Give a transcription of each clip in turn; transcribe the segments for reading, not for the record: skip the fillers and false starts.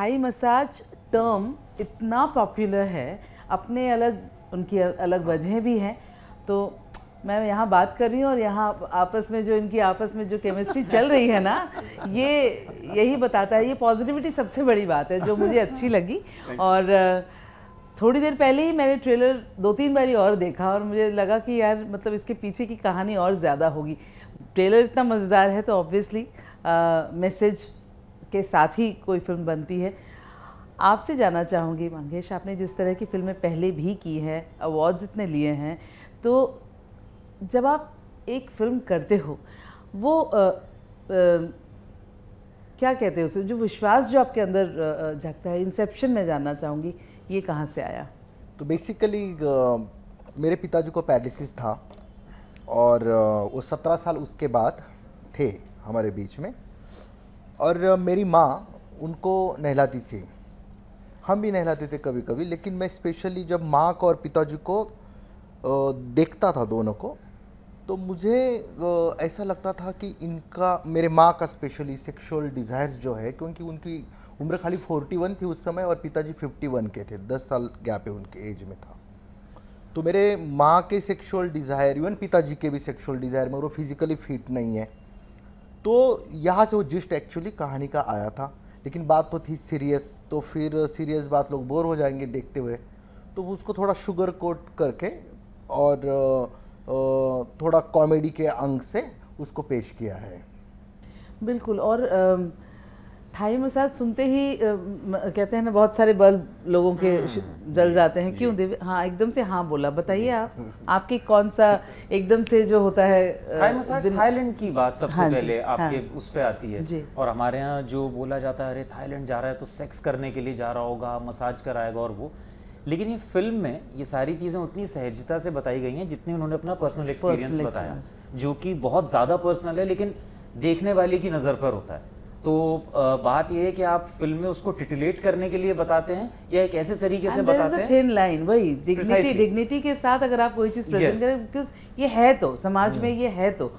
Thai massage term इतना popular है, अपने अलग उनकी अलग वजह भी हैं। तो मैं यहाँ बात कर रही हूँ और यहाँ इनकी आपस में जो केमिस्ट्री चल रही है ना, ये यही बताता है, ये पॉजिटिविटी सबसे बड़ी बात है जो मुझे अच्छी लगी। और थोड़ी देर पहले ही मैंने ट्रेलर 2-3 बारी और देखा और मुझे लगा कि यार मतलब इसके पीछे की कहानी और ज़्यादा होगी। ट्रेलर इतना मज़ेदार है तो ऑब्वियसली मैसेज के साथ ही कोई फिल्म बनती है। आपसे जानना चाहूँगी मंगेश, आपने जिस तरह की फिल्में पहले भी की हैं, अवार्ड्स इतने लिए हैं, तो जब आप एक फिल्म करते हो वो क्या कहते हो उसे, जो विश्वास जो आपके अंदर जागता है, इंसेप्शन में जानना चाहूँगी ये कहाँ से आया। तो बेसिकली मेरे पिताजी को पैरालिसिस था और वो 17 साल उसके बाद थे हमारे बीच में, और मेरी माँ उनको नहलाती थी, हम भी नहलाते थे कभी कभी, लेकिन मैं स्पेशली जब माँ को और पिताजी को देखता था दोनों को, तो मुझे ऐसा लगता था कि इनका, मेरे माँ का स्पेशली सेक्सुअल डिज़ायर्स जो है, क्योंकि उनकी उम्र खाली 41 थी उस समय और पिताजी 51 के थे, 10 साल गैप है उनके एज में था। तो मेरे माँ के सेक्सुअल डिज़ायर, इवन पिताजी के भी सेक्सुअल डिज़ायर में, वो फिजिकली फिट नहीं है, तो यहाँ से वो जिस्ट एक्चुअली कहानी का आया था। लेकिन बात तो थी सीरियस, तो फिर सीरियस बात लोग बोर हो जाएंगे देखते हुए, तो उसको थोड़ा शुगर कोट करके और थोड़ा कॉमेडी के अंग से उसको पेश किया है। बिल्कुल। और थाई मसाज सुनते ही कहते हैं ना बहुत सारे बल्ब लोगों के जल जाते हैं। क्यों देव? हाँ, एकदम से हाँ बोला, बताइए आप, आपकी कौन सा एकदम से जो होता है। थाई मसाज थाईलैंड की बात सबसे पहले आपके उस पे आती है, और हमारे यहाँ जो बोला जाता है अरे थाईलैंड जा रहा है तो सेक्स करने के लिए जा रहा होगा, मसाज कराएगा और वो, लेकिन ये फिल्म में ये सारी चीजें उतनी सहजता से बताई गई हैं जितनी उन्होंने अपना पर्सनल एक्सपीरियंस बताया, जो कि बहुत ज्यादा पर्सनल है लेकिन देखने वाले की नजर पर होता है। तो बात ये है कि आप फिल्म में उसको टिटिलेट करने के लिए बताते हैं या एक ऐसे तरीके से बताते हैं, थिन लाइन, वही डिग्निटी के साथ अगर आप कोई चीज प्रेजेंट करें, बिकॉज ये है तो समाज में ये है तो,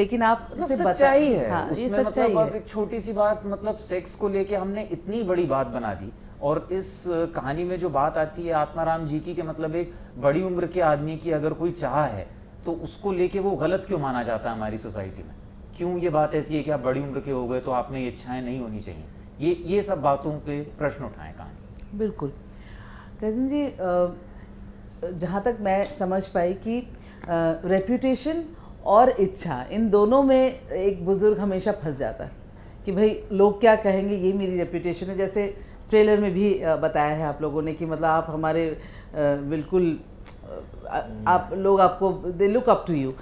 लेकिन आप उसे सच्चाई है, हाँ, उसमें सच्चाई मतलब है। आप एक छोटी सी बात, मतलब सेक्स को लेके हमने इतनी बड़ी बात बना दी। और इस कहानी में जो बात आती है आत्माराम जी की, कि मतलब एक बड़ी उम्र के आदमी की अगर कोई चाह है तो उसको लेके वो गलत क्यों माना जाता है हमारी सोसाइटी में, क्यों ये बात ऐसी है कि आप बड़ी उम्र के हो गए तो आपने ये इच्छाएं नहीं होनी चाहिए, ये सब बातों पे प्रश्न उठाएं कहानी। बिल्कुल। कजन जी, जहाँ तक मैं समझ पाई कि रेप्यूटेशन और इच्छा, इन दोनों में एक बुजुर्ग हमेशा फंस जाता है कि भाई लोग क्या कहेंगे, ये मेरी रेप्यूटेशन है। जैसे ट्रेलर में भी बताया है आप लोगों ने कि मतलब आप हमारे बिल्कुल, आप लोग, आपको they look up to you.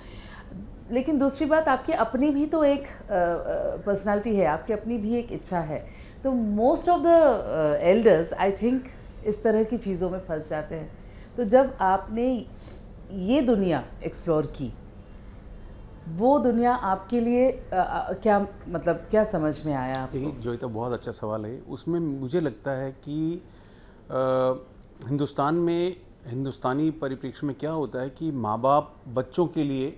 लेकिन दूसरी बात, आपकी अपनी भी तो एक पर्सनालिटी है, आपकी अपनी भी एक इच्छा है। तो most of the elders I think इस तरह की चीज़ों में फंस जाते हैं। तो जब आपने ये दुनिया एक्सप्लोर की, वो दुनिया आपके लिए क्या मतलब क्या समझ में आया आपको? जोईता, बहुत अच्छा सवाल है। उसमें मुझे लगता है कि हिंदुस्तान में, हिंदुस्तानी परिप्रेक्ष्य में क्या होता है कि माँ बाप बच्चों के लिए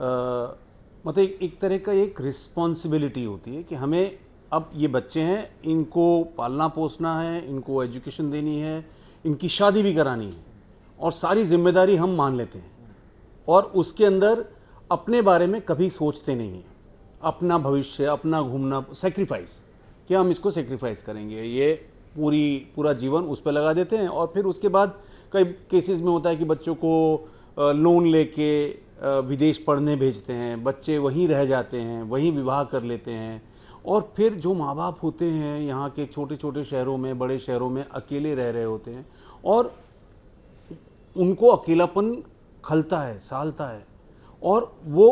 मतलब एक तरह का एक रिस्पॉन्सिबिलिटी होती है कि हमें, अब ये बच्चे हैं, इनको पालना पोसना है, इनको एजुकेशन देनी है, इनकी शादी भी करानी है, और सारी जिम्मेदारी हम मान लेते हैं और उसके अंदर अपने बारे में कभी सोचते नहीं हैं। अपना भविष्य, अपना घूमना, सेक्रीफाइस, क्या हम इसको सेक्रीफाइस करेंगे, ये पूरा जीवन उस पर लगा देते हैं। और फिर उसके बाद कई केसेस में होता है कि बच्चों को लोन लेके विदेश पढ़ने भेजते हैं, बच्चे वहीं रह जाते हैं, वहीं विवाह कर लेते हैं। और फिर जो माँ बाप होते हैं यहाँ के, छोटे छोटे शहरों में, बड़े शहरों में अकेले रह रहे होते हैं और उनको अकेलापन खलता है, सालता है। और वो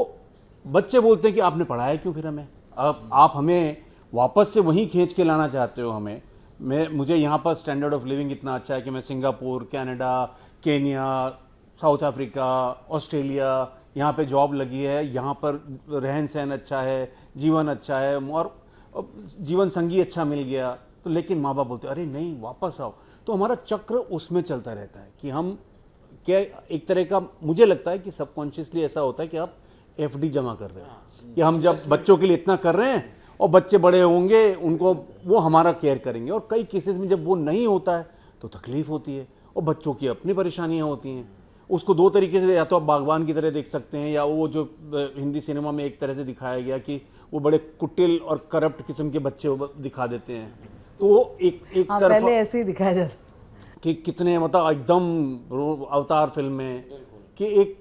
बच्चे बोलते हैं कि आपने पढ़ाया क्यों फिर हमें, आप हमें वापस से वहीं खींच के लाना चाहते हो हमें। मुझे यहाँ पर स्टैंडर्ड ऑफ लिविंग इतना अच्छा है कि मैं Singapore, Canada, Kenya, South Africa, Australia, यहाँ पे जॉब लगी है, यहाँ पर रहन सहन अच्छा है, जीवन अच्छा है और जीवन संगी अच्छा मिल गया। तो लेकिन माँ बाप बोलते अरे नहीं, वापस आओ। तो हमारा चक्र उसमें चलता रहता है कि हम क्या, एक तरह का मुझे लगता है कि सबकॉन्शियसली ऐसा होता है कि आप एफडी जमा कर रहे हो, कि हम जब बच्चों के लिए इतना कर रहे हैं और बच्चे बड़े होंगे उनको वो हमारा केयर करेंगे। और कई केसेस में जब वो नहीं होता है तो तकलीफ होती है और बच्चों की अपनी परेशानियां होती हैं। उसको दो तरीके से, या तो आप बागवान की तरह देख सकते हैं, या वो जो हिंदी सिनेमा में एक तरह से दिखाया गया कि वो बड़े कुटिल और करप्ट किस्म के बच्चे दिखा देते हैं, तो एक एक तरफ पहले ऐसे ही दिखाया जाता कि कितने मतलब एकदम अवतार फिल्म में कि एक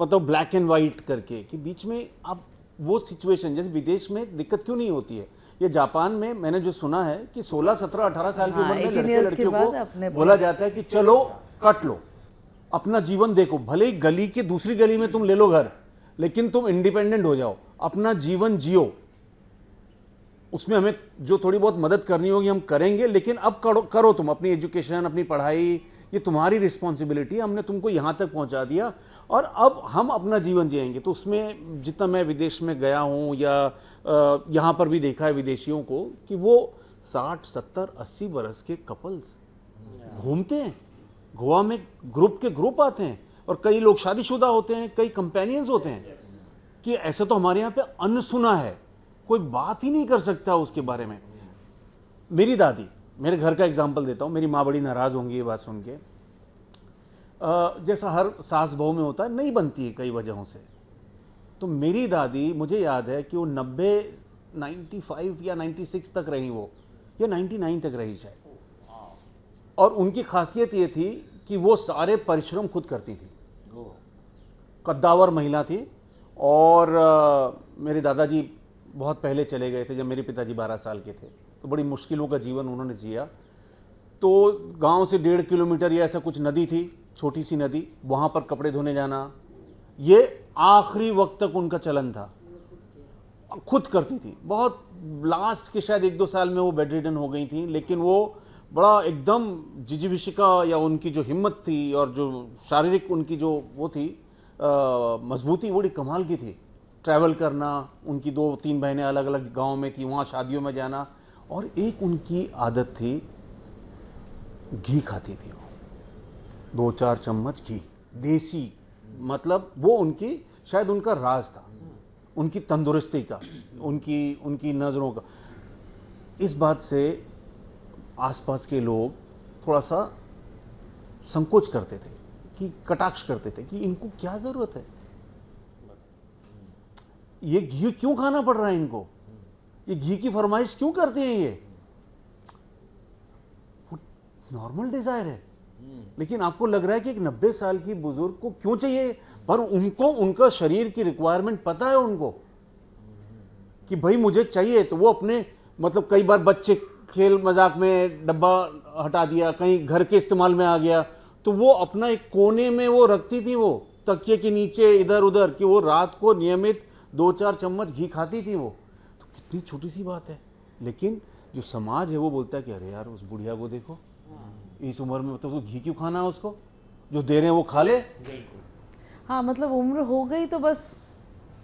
मतलब ब्लैक एंड वाइट करके कि बीच में आप वो सिचुएशन, जैसे विदेश में दिक्कत क्यों नहीं होती है, ये जापान में मैंने जो सुना है कि 16 17 18 साल की उम्र में लड़के लड़कियों को बोला जाता है कि चलो कट लो अपना जीवन देखो, भले ही गली के दूसरी गली में तुम ले लो घर, लेकिन तुम इंडिपेंडेंट हो जाओ, अपना जीवन जियो, उसमें हमें जो थोड़ी बहुत मदद करनी होगी हम करेंगे, लेकिन अब करो तुम अपनी एजुकेशन अपनी पढ़ाई, ये तुम्हारी रिस्पॉन्सिबिलिटी है, हमने तुमको यहाँ तक पहुँचा दिया और अब हम अपना जीवन जिएंगे। तो उसमें जितना मैं विदेश में गया हूँ या यहाँ पर भी देखा है विदेशियों को कि वो 60 70 80 बरस के कपल्स घूमते हैं, गोवा में ग्रुप के ग्रुप आते हैं और कई लोग शादीशुदा होते हैं, कई कंपेनियंस होते हैं कि ऐसा तो हमारे यहाँ पे अनसुना है, कोई बात ही नहीं कर सकता उसके बारे में। मेरी दादी, मेरे घर का एग्जाम्पल देता हूँ, मेरी माँ बड़ी नाराज होंगी ये बात सुन के, जैसा हर सास बहू में होता है, नहीं बनती है कई वजहों से। तो मेरी दादी, मुझे याद है कि वो 90 95 या 96 तक रही, वो या 99 तक रही शायद। और उनकी खासियत ये थी कि वो सारे परिश्रम खुद करती थी, कद्दावर महिला थी। और मेरे दादाजी बहुत पहले चले गए थे जब मेरे पिताजी 12 साल के थे, तो बड़ी मुश्किलों का जीवन उन्होंने जिया। तो गांव से 1.5 किलोमीटर या ऐसा कुछ नदी थी, छोटी सी नदी, वहां पर कपड़े धोने जाना, ये आखिरी वक्त तक उनका चलन था, खुद करती थी। बहुत लास्ट के शायद 1-2 साल में वो बेड रिडन हो गई थी, लेकिन वो बड़ा एकदम जिजीविषिका या उनकी जो हिम्मत थी और जो शारीरिक उनकी जो वो थी मजबूती, बड़ी कमाल की थी। ट्रैवल करना, उनकी 2-3 बहनें अलग अलग गांव में थी, वहां शादियों में जाना। और एक उनकी आदत थी, घी खाती थी वो, 2-4 चम्मच घी, देसी, मतलब वो उनकी शायद उनका राज था, उनकी तंदुरुस्ती का, उनकी नजरों का। इस बात से आसपास के लोग थोड़ा सा संकोच करते थे, कि कटाक्ष करते थे कि इनको क्या जरूरत है, ये घी क्यों खाना पड़ रहा है इनको, ये घी की फरमाइश क्यों करते हैं, ये नॉर्मल डिजायर है। लेकिन आपको लग रहा है कि एक 90 साल की बुजुर्ग को क्यों चाहिए, पर उनको उनका शरीर की रिक्वायरमेंट पता है उनको कि भाई मुझे चाहिए। तो वो अपने मतलब कई बार बच्चे खेल मजाक में डब्बा हटा दिया, कहीं घर के इस्तेमाल में आ गया, तो वो अपना एक कोने में वो रखती थी, वो तकिए के नीचे इधर उधर, कि वो रात को नियमित 2-4 चम्मच घी खाती थी वो। तो कितनी छोटी सी बात है, लेकिन जो समाज है वो बोलता है कि अरे यार उस बुढ़िया को देखो, इस उम्र में तो घी क्यों खाना है, उसको जो दे रहे हैं वो खा ले। हाँ, मतलब उम्र हो गई तो बस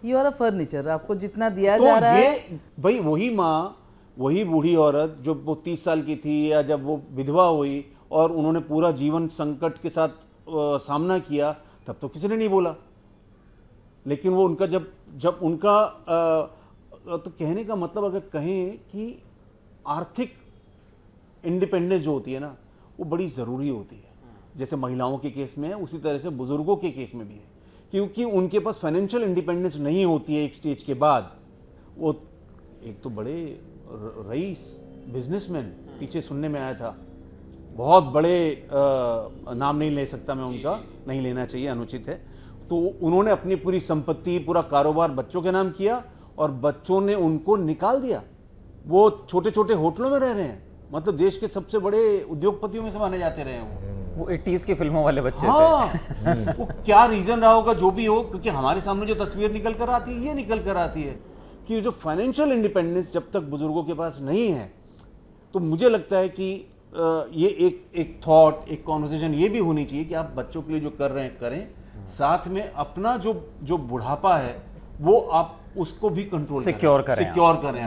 यू आर अ फर्नीचर, आपको जितना दिया तो जा रहा है भाई। वही माँ, वही बूढ़ी औरत जब वो 30 साल की थी या जब वो विधवा हुई और उन्होंने पूरा जीवन संकट के साथ सामना किया, तब तो किसी ने नहीं बोला। लेकिन वो उनका जब उनका तो कहने का मतलब अगर कहें कि आर्थिक इंडिपेंडेंस जो होती है ना, वो बड़ी ज़रूरी होती है। जैसे महिलाओं के केस में है, उसी तरह से बुजुर्गों के केस में भी है, क्योंकि उनके पास फाइनेंशियल इंडिपेंडेंस नहीं होती है एक स्टेज के बाद। वो एक तो बड़े रईस, बिजनेसमैन, पीछे सुनने में आया था, बहुत बड़े नाम नहीं ले सकता मैं उनका, नहीं लेना चाहिए, अनुचित है। तो उन्होंने अपनी पूरी संपत्ति, पूरा कारोबार बच्चों के नाम किया और बच्चों ने उनको निकाल दिया। वो छोटे छोटे होटलों में रह रहे हैं, मतलब देश के सबसे बड़े उद्योगपतियों में से माने जाते रहे हैं वो 80s की फिल्मों वाले बच्चे थे। वो क्या रीजन रहा होगा, जो भी हो, क्योंकि हमारे सामने जो तस्वीर निकल कर आती है, ये निकल कर आती है कि जो फाइनेंशियल इंडिपेंडेंस जब तक बुजुर्गों के पास नहीं है, तो मुझे लगता है कि ये एक थॉट, एक कॉन्वर्सेशन ये भी होनी चाहिए कि आप बच्चों के लिए जो कर रहे हैं करें, साथ में अपना जो बुढ़ापा है वो आप उसको भी कंट्रोल सिक्योर करें।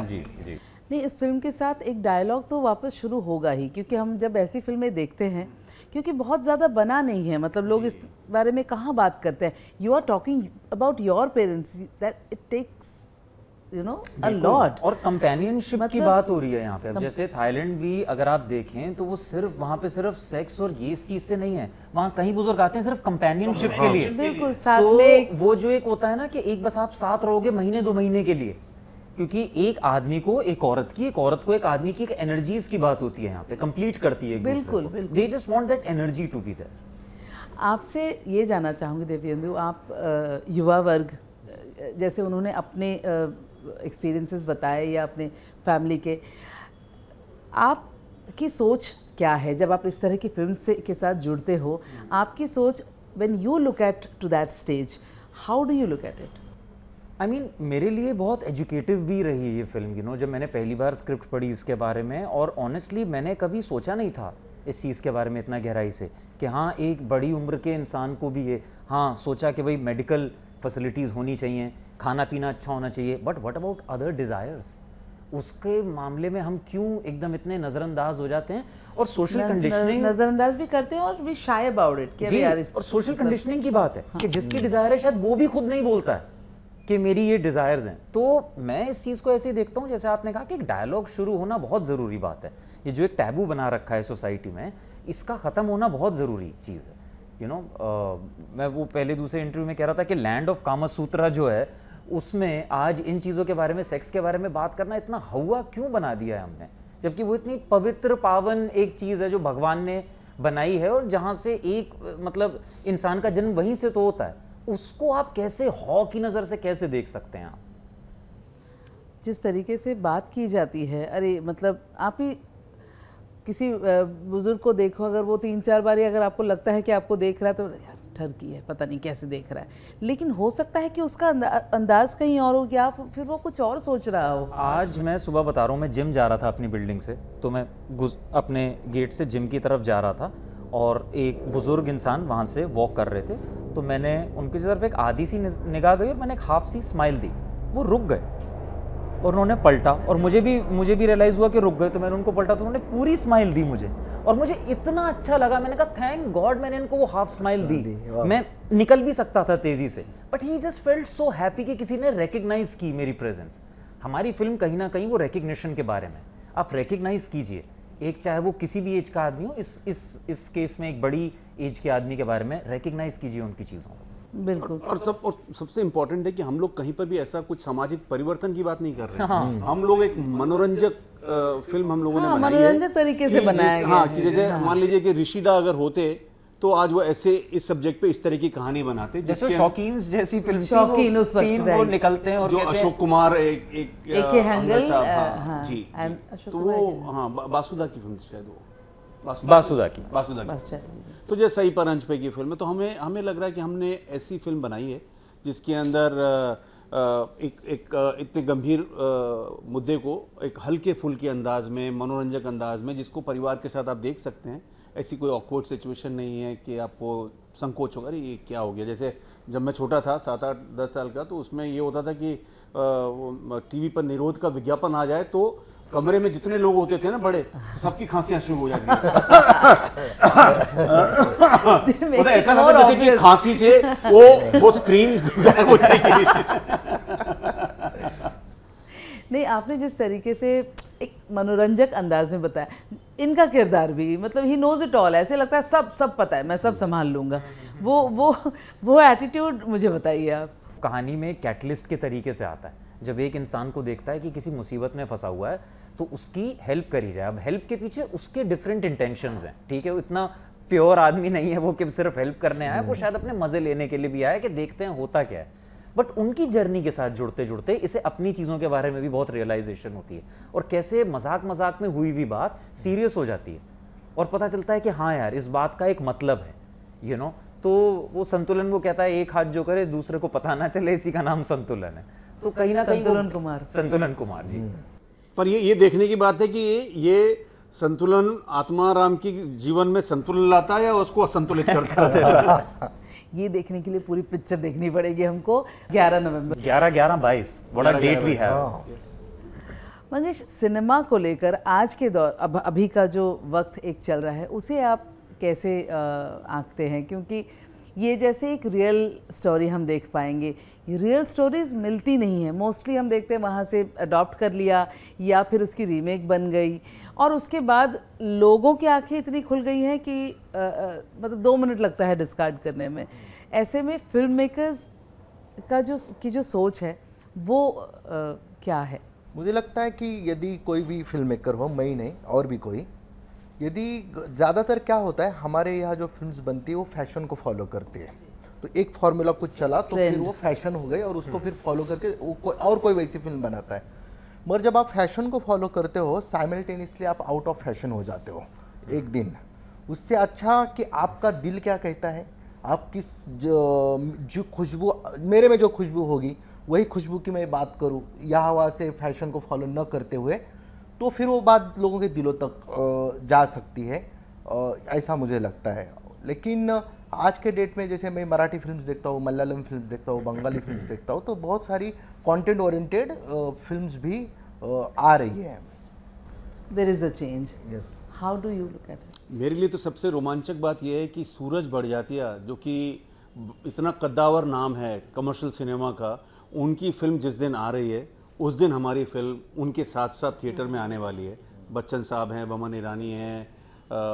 जी जी नहीं, इस फिल्म के साथ एक डायलॉग तो वापस शुरू होगा ही, क्योंकि हम जब ऐसी फिल्में देखते हैं, क्योंकि बहुत ज़्यादा बना नहीं है, मतलब लोग इस बारे में कहाँ बात करते हैं। You are talking about your parents, that it takes you know, a lot. और कंपेनियनशिप मतलब, की बात हो रही है यहाँ पे. अब जैसे थाईलैंड भी अगर आप देखें तो वो सिर्फ वहाँ पे सिर्फ सेक्स और ये चीज से नहीं है. वहाँ कहीं बुजुर्ग आते हैं सिर्फ कंपेनियनशिप के लिए. बिल्कुल. तो वो जो एक होता है ना कि एक बस आप साथ रहोगे महीने दो महीने के लिए, क्योंकि एक आदमी को एक औरत की, एक औरत को एक आदमी की, एक एनर्जीज की बात होती है यहाँ पे, कंप्लीट करती है. बिल्कुल. They just want that energy to be there. आपसे ये जानना चाहूंगी दिव्येंदु, आप युवा वर्ग, जैसे उन्होंने अपने एक्सपीरियंसेस बताए या अपने फैमिली के, आपकी सोच क्या है जब आप इस तरह की फिल्म से के साथ जुड़ते हो? आपकी सोच, when you look at to that stage, how do you look at it? I mean, मेरे लिए बहुत एजुकेटिव भी रही है ये फिल्म. यू नो, जब मैंने पहली बार स्क्रिप्ट पढ़ी इसके बारे में, और ऑनेस्टली मैंने कभी सोचा नहीं था इस चीज़ के बारे में इतना गहराई से कि हाँ एक बड़ी उम्र के इंसान को भी ये, हाँ सोचा कि भाई मेडिकल फैसिलिटीज़ होनी चाहिए, खाना पीना अच्छा होना चाहिए, but what about other desires? उसके मामले में हम क्यों एकदम इतने नजरअंदाज हो जाते हैं? और सोशल कंडीशनिंग नजरअंदाज भी करते हैं, और वी शाय अबाउट इट. और सोशल कंडीशनिंग की बात है कि जिसकी डिज़ायर है शायद वो भी खुद नहीं बोलता है कि मेरी ये डिज़ायर्स हैं. तो मैं इस चीज़ को ऐसे ही देखता हूँ, जैसे आपने कहा कि एक डायलॉग शुरू होना बहुत ज़रूरी बात है. ये जो एक टैबू बना रखा है सोसाइटी में, इसका ख़त्म होना बहुत ज़रूरी चीज़ है. यू नो, मैं वो पहले दूसरे इंटरव्यू में कह रहा था कि लैंड ऑफ कामसूत्रा जो है, उसमें आज इन चीज़ों के बारे में, सेक्स के बारे में बात करना इतना हवा क्यों बना दिया है हमने, जबकि वो इतनी पवित्र पावन एक चीज़ है जो भगवान ने बनाई है, और जहाँ से एक मतलब इंसान का जन्म वहीं से तो होता है. उसको आप कैसे हॉ की नज़र से कैसे देख सकते हैं? आप जिस तरीके से बात की जाती है, अरे मतलब आप ही किसी बुजुर्ग को देखो, अगर वो 3-4 बार ही अगर आपको लगता है कि आपको देख रहा है तो यार ठरकी है, पता नहीं कैसे देख रहा है, लेकिन हो सकता है कि उसका अंदाज कहीं और हो गया, फिर वो कुछ और सोच रहा हो. आज मैं सुबह बता रहा हूँ, मैं जिम जा रहा था अपनी बिल्डिंग से, तो मैं अपने गेट से जिम की तरफ जा रहा था, और एक बुजुर्ग इंसान वहाँ से वॉक कर रहे थे, तो मैंने उनकी तरफ एक आधी सी निगाह गई और मैंने एक हाफ सी स्माइल दी. वो रुक गए और उन्होंने पलटा, और मुझे भी रियलाइज़ हुआ कि रुक गए, तो मैंने उनको पलटा, तो उन्होंने पूरी स्माइल दी मुझे, और मुझे इतना अच्छा लगा. मैंने कहा थैंक गॉड मैंने इनको वो हाफ स्माइल दी. मैं निकल भी सकता था तेज़ी से, but he just felt so happy कि किसी ने रिकग्नाइज़ की मेरी प्रेजेंस. हमारी फिल्म कहीं ना कहीं वो रिकग्निशन के बारे में, आप रिकग्नाइज़ कीजिए, एक चाहे वो किसी भी एज का आदमी हो, इस केस में एक बड़ी एज के आदमी के बारे में रिकग्नाइज कीजिए उनकी चीज़ों को. बिल्कुल. और सबसे इम्पोर्टेंट है कि हम लोग कहीं पर भी ऐसा कुछ सामाजिक परिवर्तन की बात नहीं कर रहे. हाँ. हम लोग एक मनोरंजक फिल्म हम लोगों ने बनाई है, मनोरंजक तरीके से बनाया. हाँ, कि जैसे मान लीजिए कि ऋषिदा अगर होते तो आज वो ऐसे इस सब्जेक्ट पे इस तरह की कहानी बनाते, जैसे शौकीन जैसी फिल्म शौकीन उस वक्त वो निकलते हैं, और जो अशोक कुमार एक हैंगल जी, तो वो हाँ बासुदा की फिल्म शायद, वो बासुदा की तो जैसे सही परंज पे की फिल्म है. तो हमें लग रहा है कि हमने ऐसी फिल्म बनाई है जिसके अंदर एक इतने गंभीर मुद्दे को एक हल्के फुल्के अंदाज में, मनोरंजक अंदाज में, जिसको परिवार के साथ आप देख सकते हैं. ऐसी कोई ऑकवर्ड सिचुएशन नहीं है कि आपको संकोच होगा अरे ये क्या हो गया. जैसे जब मैं छोटा था 7-8-10 साल का, तो उसमें ये होता था कि टीवी पर निरोध का विज्ञापन आ जाए तो कमरे में जितने लोग होते थे ना बड़े, सबकी खांसियां शुरू हो जाती थी. ऐसा लगता था कि खांसी से वो स्क्रीन नहीं. आपने जिस तरीके से एक मनोरंजक अंदाज में बताया, इनका किरदार भी मतलब ही नोज इट ऑल, ऐसे लगता है सब पता है, मैं सब संभाल लूंगा. वो एटीट्यूड मुझे बताइए आप. कहानी में कैटलिस्ट के तरीके से आता है, जब एक इंसान को देखता है कि किसी मुसीबत में फंसा हुआ है तो उसकी हेल्प करी जाए. अब हेल्प के पीछे उसके डिफरेंट इंटेंशंस हैं, ठीक है, वो इतना प्योर आदमी नहीं है वो कि सिर्फ हेल्प करने आया, वो शायद अपने मजे लेने के लिए भी आया कि देखते हैं होता क्या है. बट उनकी जर्नी के साथ जुड़ते जुड़ते इसे अपनी चीज़ों के बारे में भी बहुत रियलाइजेशन होती है, और कैसे मजाक मजाक में हुई भी बात सीरियस हो जाती है, और पता चलता है कि हाँ यार इस बात का एक मतलब है. यू नो, तो वो संतुलन, वो कहता है एक हाथ जो करे दूसरे को पता ना चले, इसी का नाम संतुलन है. तो कहीं ना कहीं संतुलन कुमार जी पर ये देखने की बात है कि ये संतुलन आत्माराम की जीवन में संतुलन लाता है या उसको असंतुलित करता है, ये देखने के लिए पूरी पिक्चर देखनी पड़ेगी हमको. 11 नवंबर 11-11-22 बड़ा डेट भी है. मंगेश, सिनेमा को लेकर आज के दौर, अभी का जो वक्त एक चल रहा है, उसे आप कैसे आंकते हैं? क्योंकि ये जैसे एक रियल स्टोरी हम देख पाएंगे। रियल स्टोरीज़ मिलती नहीं है, मोस्टली हम देखते हैं वहाँ से अडॉप्ट कर लिया या फिर उसकी रीमेक बन गई, और उसके बाद लोगों की आंखें इतनी खुल गई हैं कि मतलब 2 मिनट लगता है डिस्कार्ड करने में। ऐसे में फिल्म मेकर्स का जो सोच है वो क्या है? मुझे लगता है कि यदि कोई भी फिल्म मेकर हो, मैं ही नहीं और भी कोई, यदि ज़्यादातर क्या होता है हमारे यहाँ जो फिल्म्स बनती है वो फैशन को फॉलो करती है, तो एक फार्मूला कुछ चला तो फिर वो फैशन हो गई और उसको फिर फॉलो करके और कोई वैसी फिल्म बनाता है। मगर जब आप फैशन को फॉलो करते हो साइमल्टेनियसली आप आउट ऑफ फैशन हो जाते हो एक दिन। उससे अच्छा कि आपका दिल क्या कहता है, आप किस जो खुशबू, मेरे में जो खुशबू होगी वही खुशबू की मैं बात करूं, यहाँ वहाँ से फैशन को फॉलो न करते हुए, तो फिर वो बात लोगों के दिलों तक जा सकती है, ऐसा मुझे लगता है। लेकिन आज के डेट में जैसे मैं मराठी फिल्म्स देखता हूँ, मलयालम फिल्म्स देखता हूँ, बंगाली फिल्म्स देखता हूँ, तो बहुत सारी कंटेंट ओरिएंटेड फिल्म्स भी आ रही है। There is a change, yes. How do you look at it? मेरे लिए तो सबसे रोमांचक बात यह है कि सूरज बड़जातिया, जो कि इतना कद्दावर नाम है कमर्शियल सिनेमा का, उनकी फिल्म जिस दिन आ रही है उस दिन हमारी फिल्म उनके साथ साथ थिएटर में आने वाली है। बच्चन साहब हैं, बमन ईरानी हैं,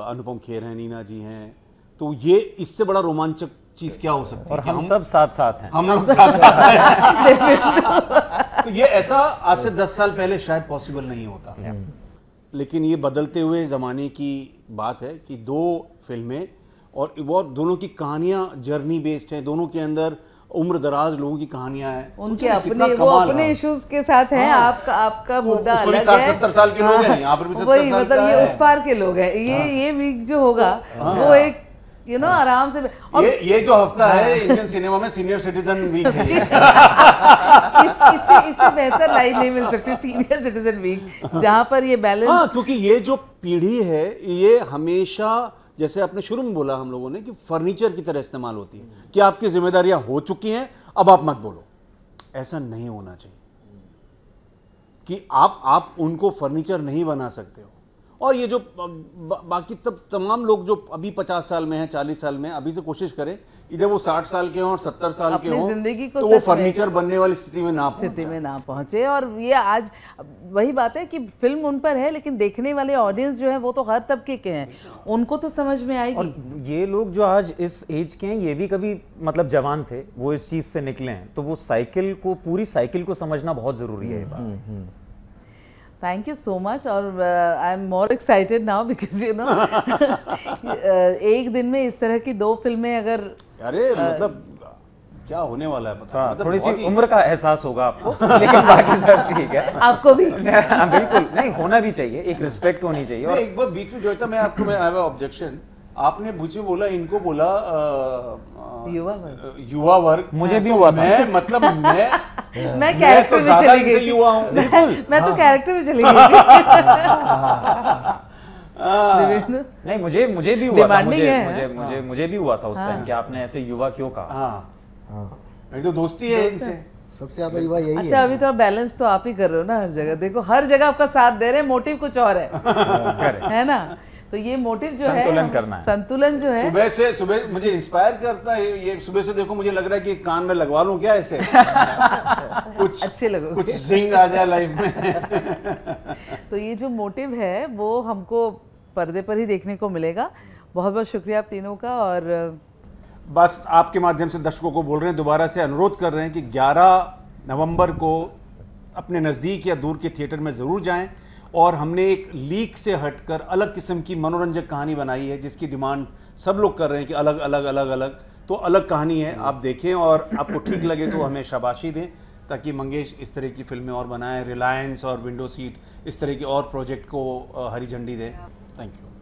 अनुपम खेर हैं, नीना जी हैं, तो ये इससे बड़ा रोमांचक चीज क्या हो सकती है? और हम सब साथ साथ हैं, हम सब साथ साथ हैं। तो ये ऐसा आज से 10 साल पहले शायद पॉसिबल नहीं होता, लेकिन ये बदलते हुए जमाने की बात है कि 2 फिल्में और दोनों की कहानियां जर्नी बेस्ड हैं, दोनों के अंदर उम्र दराज लोगों की कहानियां हैं, उनके अपने वो अपने इश्यूज के साथ हैं। आपका मुद्दा अलग है, 70 साल के लोग हैं, यहाँ पर भी 70 साल वही मतलब ये उस पार के लोग हैं। ये वीक जो होगा वो एक यू नो आराम से, और ये जो हफ्ता है इंडियन सिनेमा में सीनियर सिटीजन वीक है। इससे बेहतर लाइन नहीं मिल सकती, सीनियर सिटीजन वीक, जहाँ पर ये बैलेंस। हाँ, क्योंकि ये जो पीढ़ी है ये हमेशा, जैसे आपने शुरू में बोला हम लोगों ने, कि फर्नीचर की तरह इस्तेमाल होती है कि आपकी जिम्मेदारियां हो चुकी हैं अब आप मत बोलो। ऐसा नहीं होना चाहिए कि आप उनको फर्नीचर नहीं बना सकते हो। और ये जो बाकी तमाम लोग जो अभी 50 साल में हैं, 40 साल में, अभी से कोशिश करें कि जब वो 60 साल के हों और 70 साल के हों तो वो फर्नीचर बनने वाली स्थिति में ना पहुंचे। और ये आज वही बात है कि फिल्म उन पर है, लेकिन देखने वाले ऑडियंस जो है वो तो हर तबके के हैं, उनको तो समझ में आएगी। और ये लोग जो आज इस एज के हैं ये भी कभी मतलब जवान थे, वो इस चीज से निकले हैं, तो वो साइकिल को, पूरी साइकिल को समझना बहुत जरूरी है। Thank you so much. और I am more excited now because you know एक दिन में इस तरह की 2 फिल्में अगर, अरे मतलब क्या होने वाला है पता? मतलब थोड़ी सी उम्र का एहसास होगा आपको, लेकिन बाकी सब ठीक है। आपको भी बिल्कुल नहीं होना भी चाहिए, एक रिस्पेक्ट होनी चाहिए। और एक बार बीच में जो था, मैं आपको मैं आई हैव ऑब्जेक्शन, आपने मुझे बोला, इनको बोला युवा वर्ग, मुझे भी हुआ। मैं मतलब मैं कैरेक्टर में चली गई, युवा हूँ मैं तो कैरेक्टर में चली गई। नहीं, मुझे भी हुआ था, मुझे भी हुआ था उस टाइम कि आपने ऐसे युवा क्यों कहा। हाँ, तो दोस्ती है इनसे सबसे ज्यादा युवा यही है। अच्छा, अभी तो बैलेंस तो आप ही कर रहे हो ना, हर जगह देखो, हर जगह आपका साथ दे रहे हैं, मोटिव कुछ और है ना, तो ये मोटिव जो है संतुलन करना है, संतुलन जो है। सुबह मुझे इंस्पायर करता है ये, सुबह से देखो मुझे लग रहा है कि कान में लगवा लूं क्या ऐसे कुछ अच्छे लगो, कुछ जिंग आ जाए लाइफ में। तो ये जो मोटिव है वो हमको पर्दे पर ही देखने को मिलेगा। बहुत बहुत शुक्रिया आप तीनों का। और बस आपके माध्यम से दर्शकों को बोल रहे हैं, दोबारा से अनुरोध कर रहे हैं कि 11 नवंबर को अपने नजदीक या दूर के थिएटर में जरूर जाएं। और हमने एक लीक से हटकर अलग किस्म की मनोरंजक कहानी बनाई है, जिसकी डिमांड सब लोग कर रहे हैं कि अलग, तो अलग कहानी है, आप देखें। और आपको ठीक लगे तो हमें शाबाशी दें, ताकि मंगेश इस तरह की फिल्में और बनाएं, रिलायंस और विंडो सीट इस तरह के और प्रोजेक्ट को हरी झंडी दें। Thank you.